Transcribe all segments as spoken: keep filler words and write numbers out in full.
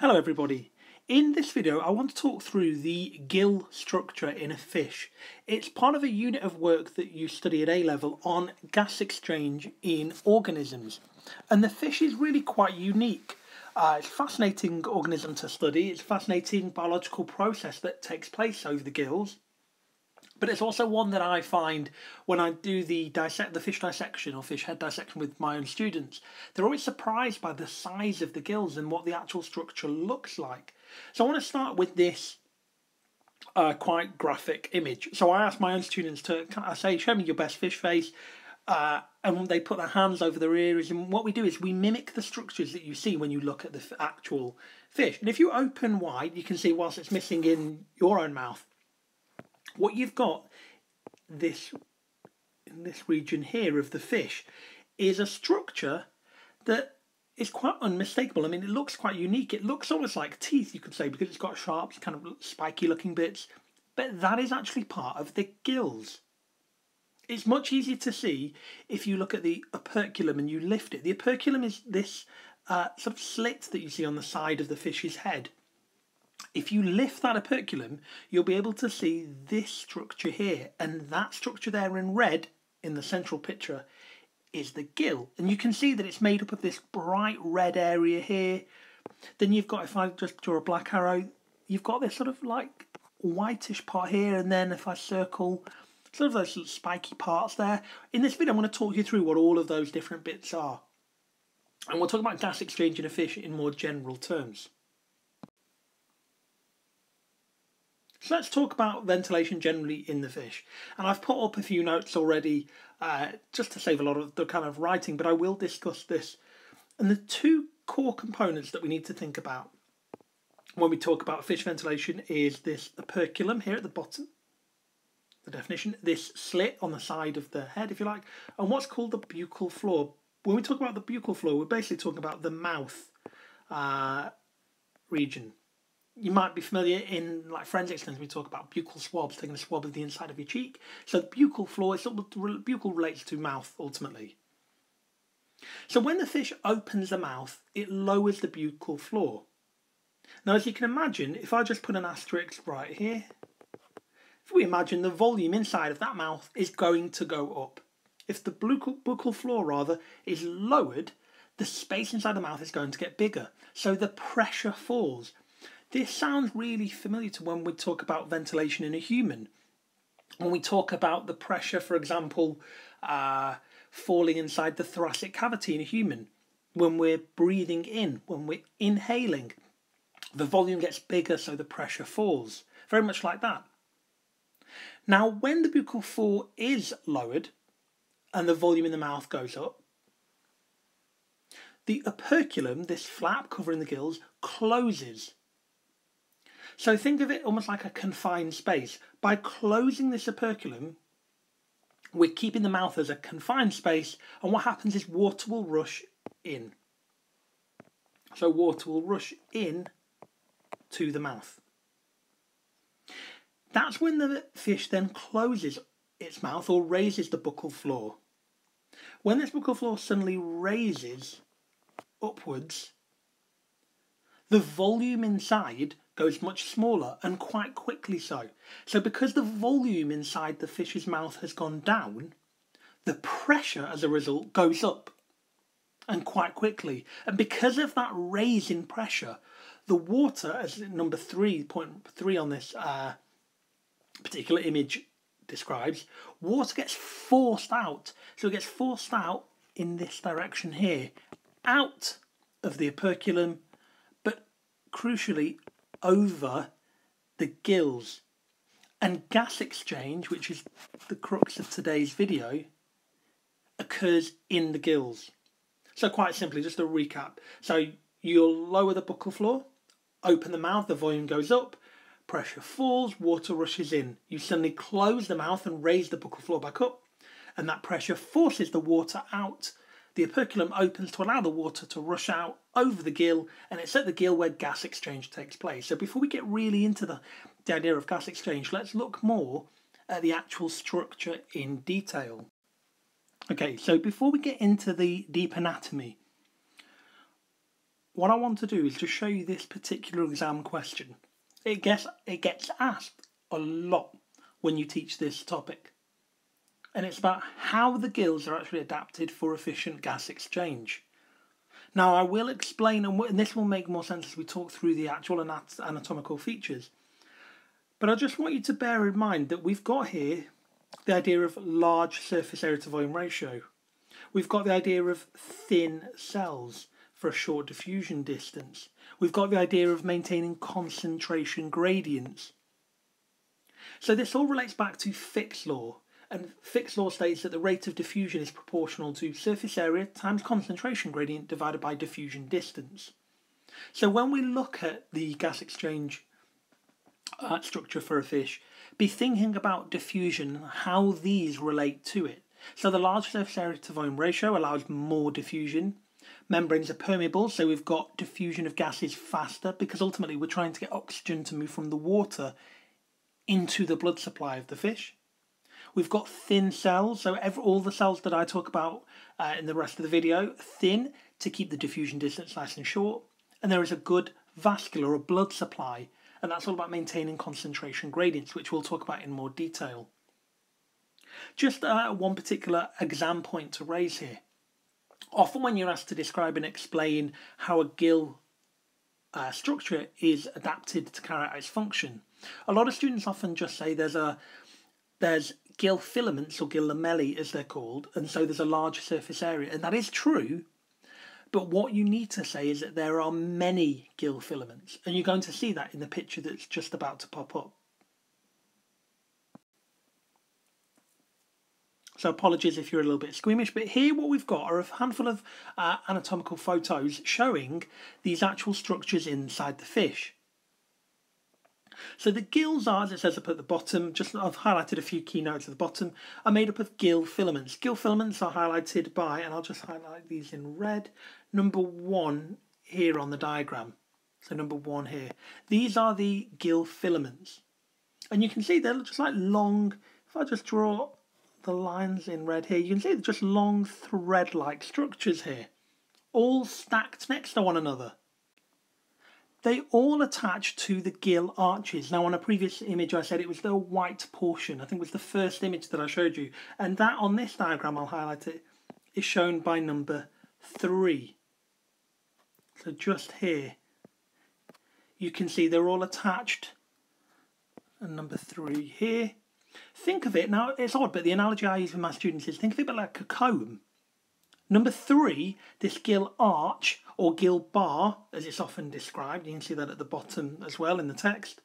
Hello everybody. In this video I want to talk through the gill structure in a fish. It's part of a unit of work that you study at A level on gas exchange in organisms, and the fish is really quite unique. Uh, it's a fascinating organism to study, it's a fascinating biological process that takes place over the gills, but it's also one that I find when I do the dissect the fish dissection or fish head dissection with my own students, they're always surprised by the size of the gills and what the actual structure looks like. So I want to start with this uh, quite graphic image. So I asked my own students to, I say, show me your best fish face, uh, and they put their hands over their ears, and what we do is we mimic the structures that you see when you look at the f actual fish. And if you open wide, you can see whilst it's missing in your own mouth, what you've got this in this region here of the fish is a structure that is quite unmistakable. I mean, it looks quite unique. It looks almost like teeth, you could say, because it's got sharp, kind of spiky looking bits. But that is actually part of the gills. It's much easier to see if you look at the operculum and you lift it. The operculum is this uh, sort of slit that you see on the side of the fish's head. If you lift that operculum, you'll be able to see this structure here, and that structure there in red in the central picture is the gill. And you can see that it's made up of this bright red area here. Then you've got, if I just draw a black arrow, you've got this sort of like whitish part here, and then if I circle, sort of those sort of spiky parts there. In this video I'm going to talk you through what all of those different bits are, and we'll talk about gas exchange in a fish in more general terms. So let's talk about ventilation generally in the fish, and I've put up a few notes already uh, just to save a lot of the kind of writing, but I will discuss this. And the two core components that we need to think about when we talk about fish ventilation is this operculum here at the bottom, the definition, this slit on the side of the head if you like, and what's called the buccal floor. When we talk about the buccal floor, we're basically talking about the mouth uh, region. You might be familiar in like forensics terms, we talk about buccal swabs, taking a swab of the inside of your cheek. So the buccal floor, is buccal relates to mouth ultimately. So when the fish opens the mouth, it lowers the buccal floor. Now as you can imagine, if I just put an asterisk right here, if we imagine the volume inside of that mouth is going to go up. If the buccal, buccal floor rather is lowered, the space inside the mouth is going to get bigger. So the pressure falls. This sounds really familiar to when we talk about ventilation in a human. When we talk about the pressure, for example, uh, falling inside the thoracic cavity in a human, when we're breathing in, when we're inhaling, the volume gets bigger so the pressure falls. Very much like that. Now, when the buccal floor is lowered and the volume in the mouth goes up, the operculum, this flap covering the gills, closes. So think of it almost like a confined space. By closing this operculum, we're keeping the mouth as a confined space, and what happens is water will rush in. So water will rush in to the mouth. That's when the fish then closes its mouth or raises the buccal floor. When this buccal floor suddenly raises upwards, the volume inside goes much smaller, and quite quickly so. So because the volume inside the fish's mouth has gone down, the pressure as a result goes up, and quite quickly. And because of that raise in pressure, the water, as number three, point three on this uh, particular image describes, water gets forced out. So it gets forced out in this direction here, out of the operculum, but crucially, over the gills. And gas exchange, which is the crux of today's video, occurs in the gills. So quite simply, just a recap. So you'll lower the buccal floor, open the mouth, the volume goes up, pressure falls, water rushes in. You suddenly close the mouth and raise the buccal floor back up, and that pressure forces the water out. The operculum opens to allow the water to rush out over the gill, and it's at the gill where gas exchange takes place. So before we get really into the, the idea of gas exchange, let's look more at the actual structure in detail. Okay, so before we get into the deep anatomy, what I want to do is to show you this particular exam question. It gets, it gets asked a lot when you teach this topic. And it's about how the gills are actually adapted for efficient gas exchange. Now I will explain, and this will make more sense as we talk through the actual anat anatomical features. But I just want you to bear in mind that we've got here the idea of large surface area to volume ratio. We've got the idea of thin cells for a short diffusion distance. We've got the idea of maintaining concentration gradients. So this all relates back to Fick's law. And Fick's law states that the rate of diffusion is proportional to surface area times concentration gradient divided by diffusion distance. So when we look at the gas exchange uh, structure for a fish, be thinking about diffusion and how these relate to it. So the large surface area to volume ratio allows more diffusion. Membranes are permeable, so we've got diffusion of gases faster because ultimately we're trying to get oxygen to move from the water into the blood supply of the fish. We've got thin cells, so every, all the cells that I talk about uh, in the rest of the video, thin to keep the diffusion distance nice and short. And there is a good vascular or blood supply, and that's all about maintaining concentration gradients, which we'll talk about in more detail. Just uh, one particular exam point to raise here. Often when you're asked to describe and explain how a gill uh, structure is adapted to carry out its function, a lot of students often just say there's a there's gill filaments, or gill lamellae as they're called, and so there's a large surface area, and that is true, but what you need to say is that there are many gill filaments, and you're going to see that in the picture that's just about to pop up. So apologies if you're a little bit squeamish, but here what we've got are a handful of uh, anatomical photos showing these actual structures inside the fish. So the gills are, as it says up at the bottom, just I've highlighted a few key notes at the bottom, are made up of gill filaments. Gill filaments are highlighted by, and I'll just highlight these in red, number one here on the diagram. So number one here. These are the gill filaments. And you can see they're just like long, if I just draw the lines in red here, you can see they're just long thread-like structures here, all stacked next to one another. They all attach to the gill arches. Now on a previous image I said it was the white portion. I think it was the first image that I showed you. And that on this diagram, I'll highlight it, is shown by number three. So just here, you can see they're all attached. And number three here. Think of it, now it's odd, but the analogy I use with my students is think of it like a comb. Number three, this gill arch, or gill bar, as it's often described, you can see that at the bottom as well in the text,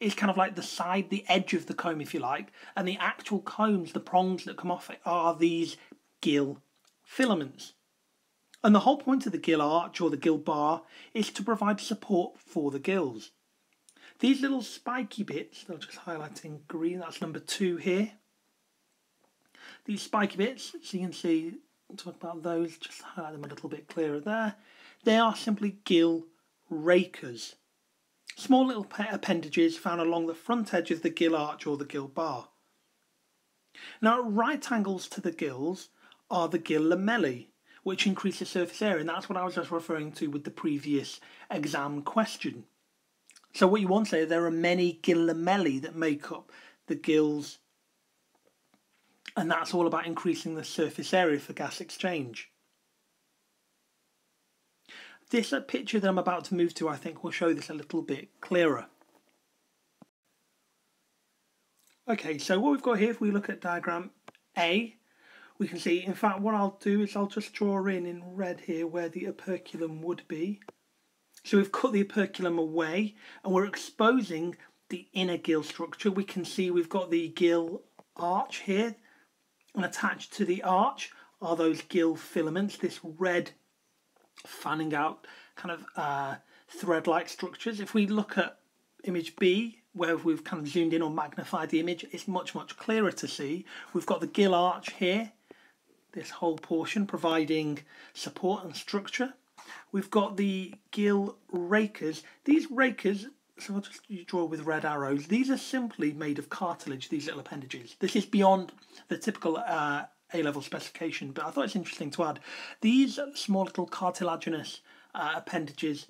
is kind of like the side, the edge of the comb, if you like, and the actual combs, the prongs that come off it, are these gill filaments. And the whole point of the gill arch, or the gill bar, is to provide support for the gills. These little spiky bits, they'll just highlight in green, that's number two here. These spiky bits, so you can see, talk about those, just highlight them a little bit clearer there. They are simply gill rakers, small little appendages found along the front edge of the gill arch or the gill bar. Now at right angles to the gills are the gill lamellae, which increase the surface area, and that's what I was just referring to with the previous exam question. So what you want to say is there are many gill lamellae that make up the gills, and that's all about increasing the surface area for gas exchange. This picture that I'm about to move to, I think, will show this a little bit clearer. Okay, so what we've got here, if we look at diagram A, we can see, in fact, what I'll do is I'll just draw in in red here where the operculum would be. So we've cut the operculum away, and we're exposing the inner gill structure. We can see we've got the gill arch here, and attached to the arch are those gill filaments, this red fanning out kind of uh, thread-like structures. If we look at image B, where we've kind of zoomed in or magnified the image, it's much, much clearer to see. We've got the gill arch here, this whole portion providing support and structure. We've got the gill rakers. These rakers, so I'll just draw with red arrows, these are simply made of cartilage, these little appendages. This is beyond the typical uh, A-level specification, but I thought it's interesting to add. These small little cartilaginous uh, appendages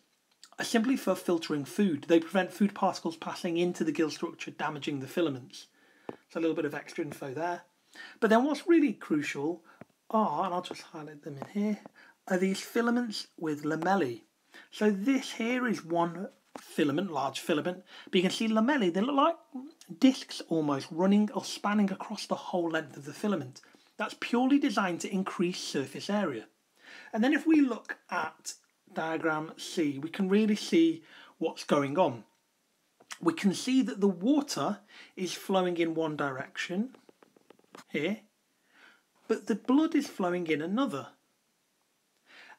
are simply for filtering food. They prevent food particles passing into the gill structure, damaging the filaments. So a little bit of extra info there. But then what's really crucial are, and I'll just highlight them in here, are these filaments with lamellae. So this here is one filament, large filament, but you can see lamellae, they look like discs almost running or spanning across the whole length of the filament. That's purely designed to increase surface area. And then if we look at diagram C, we can really see what's going on. We can see that the water is flowing in one direction here, but the blood is flowing in another.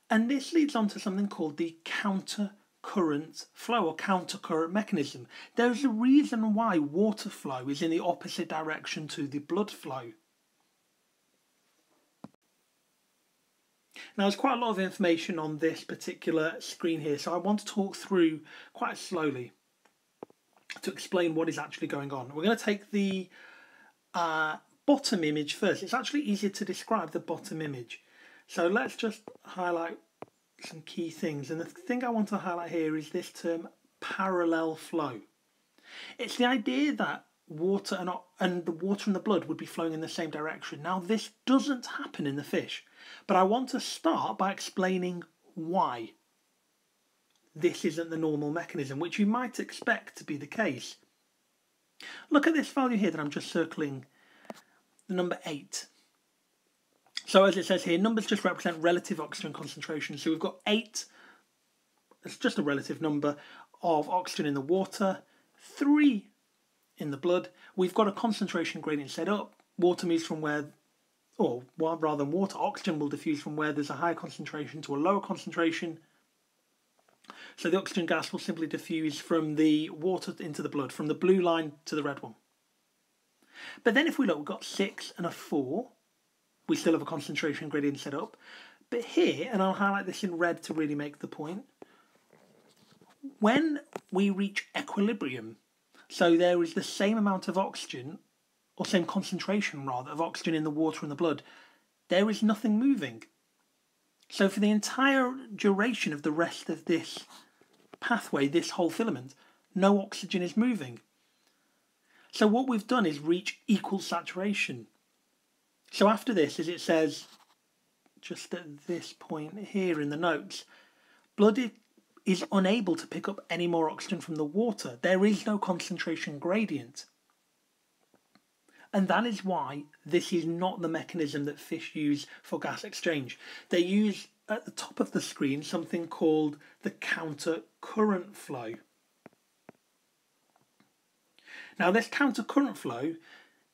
And this leads on to something called the counter current flow or countercurrent mechanism. There's a reason why water flow is in the opposite direction to the blood flow. Now there's quite a lot of information on this particular screen here, so I want to talk through quite slowly to explain what is actually going on. We're going to take the uh, bottom image first. It's actually easier to describe the bottom image. So let's just highlight some key things, and the thing I want to highlight here is this term parallel flow. It's the idea that water and, and the water and the blood would be flowing in the same direction. Now this doesn't happen in the fish, but I want to start by explaining why this isn't the normal mechanism, which you might expect to be the case. Look at this value here that I'm just circling, the number eight. So as it says here, numbers just represent relative oxygen concentrations. So we've got eight, it's just a relative number, of oxygen in the water, three in the blood. We've got a concentration gradient set up. Water moves from where, or well, rather than water, oxygen will diffuse from where there's a higher concentration to a lower concentration. So the oxygen gas will simply diffuse from the water into the blood, from the blue line to the red one. But then if we look, we've got six and a four. We still have a concentration gradient set up, but here, and I'll highlight this in red to really make the point, when we reach equilibrium, so there is the same amount of oxygen, or same concentration rather, of oxygen in the water and the blood, there is nothing moving. So for the entire duration of the rest of this pathway, this whole filament, no oxygen is moving. So what we've done is reach equal saturation. So after this, as it says just at this point here in the notes, blood is unable to pick up any more oxygen from the water. There is no concentration gradient. And that is why this is not the mechanism that fish use for gas exchange. They use, at the top of the screen, something called the counter-current flow. Now this counter-current flow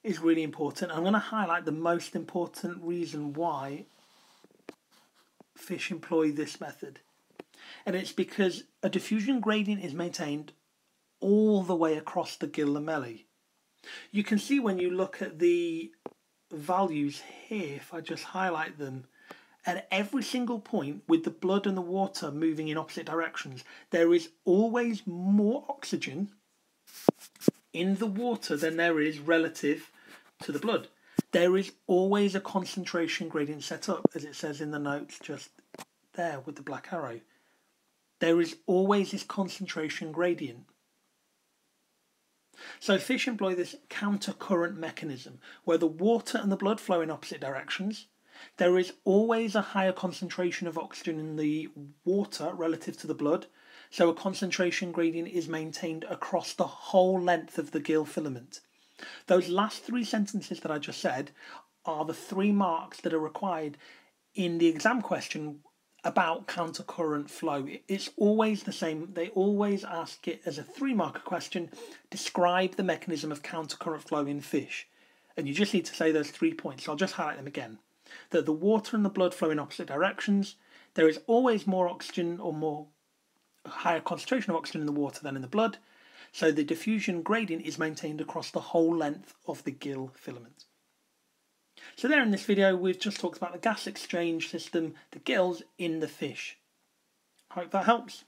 is really important. I'm going to highlight the most important reason why fish employ this method, and it's because a diffusion gradient is maintained all the way across the gill lamellae. You can see when you look at the values here, if I just highlight them, at every single point with the blood and the water moving in opposite directions, there is always more oxygen in the water than there is relative to the blood. There is always a concentration gradient set up, as it says in the notes just there with the black arrow. There is always this concentration gradient. So fish employ this counter-current mechanism where the water and the blood flow in opposite directions. There is always a higher concentration of oxygen in the water relative to the blood, so a concentration gradient is maintained across the whole length of the gill filament. Those last three sentences that I just said are the three marks that are required in the exam question about countercurrent flow. It's always the same. They always ask it as a three-marker question. Describe the mechanism of countercurrent flow in fish. And you just need to say those three points. So I'll just highlight them again. That the water and the blood flow in opposite directions. There is always more oxygen or more higher concentration of oxygen in the water than in the blood, so the diffusion gradient is maintained across the whole length of the gill filament. So there in this video we've just talked about the gas exchange system, the gills in the fish. Hope that helps.